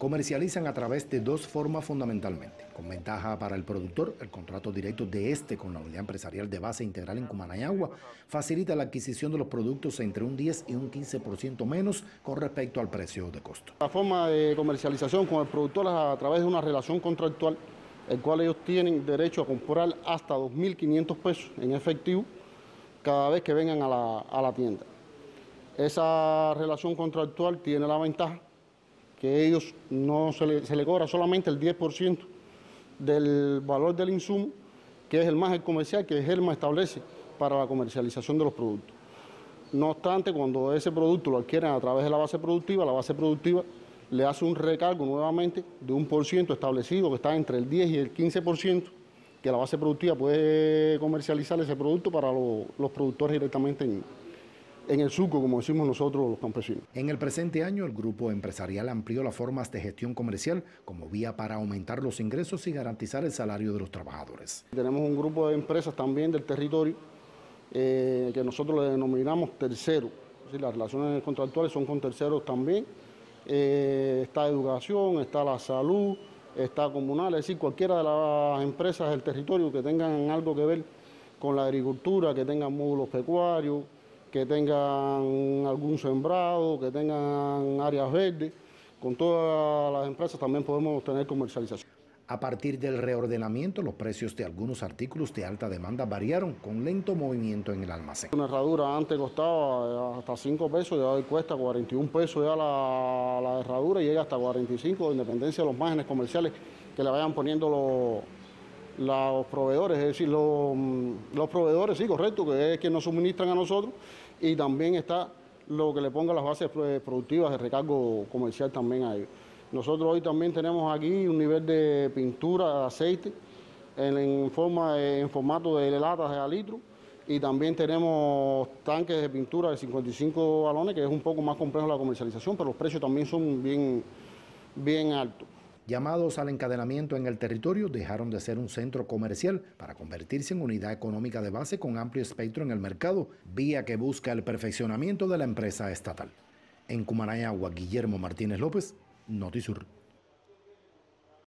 comercializan a través de dos formas fundamentalmente. Con ventaja para el productor, el contrato directo de este con la unidad empresarial de base integral en Cumanayagua facilita la adquisición de los productos entre un 10 y un 15% menos con respecto al precio de costo. La forma de comercialización con el productor es a través de una relación contractual, el cual ellos tienen derecho a comprar hasta 2.500 pesos en efectivo cada vez que vengan a la tienda. Esa relación contractual tiene la ventaja que ellos no se le cobra solamente el 10% del valor del insumo, que es el margen comercial que GELMA establece para la comercialización de los productos. No obstante, cuando ese producto lo adquieren a través de la base productiva le hace un recargo nuevamente de un % establecido, que está entre el 10 y el 15%, que la base productiva puede comercializar ese producto para los productores directamente en el surco, como decimos nosotros los campesinos. En el presente año, el grupo empresarial amplió las formas de gestión comercial como vía para aumentar los ingresos y garantizar el salario de los trabajadores. Tenemos un grupo de empresas también del territorio que nosotros le denominamos terceros. Las relaciones contractuales son con terceros también. Está educación, está la salud, está comunal, es decir, cualquiera de las empresas del territorio que tengan algo que ver con la agricultura, que tengan módulos pecuarios, que tengan algún sembrado, que tengan áreas verdes. Con todas las empresas también podemos tener comercialización. A partir del reordenamiento, los precios de algunos artículos de alta demanda variaron con lento movimiento en el almacén. Una herradura antes costaba hasta 5 pesos, ya hoy cuesta 41 pesos ya la herradura y llega hasta 45, en dependencia de los márgenes comerciales que le vayan poniendo los proveedores, es decir, los proveedores, sí, correcto, que es quien nos suministran a nosotros, y también está lo que le ponga las bases productivas de recargo comercial también a ellos. Nosotros hoy también tenemos aquí un nivel de pintura, de aceite, en formato de latas de a litro, y también tenemos tanques de pintura de 55 galones, que es un poco más complejo la comercialización, pero los precios también son bien altos. Llamados al encadenamiento en el territorio, dejaron de ser un centro comercial para convertirse en unidad económica de base con amplio espectro en el mercado, vía que busca el perfeccionamiento de la empresa estatal. En Cumanayagua, Guillermo Martínez López, NotiSur.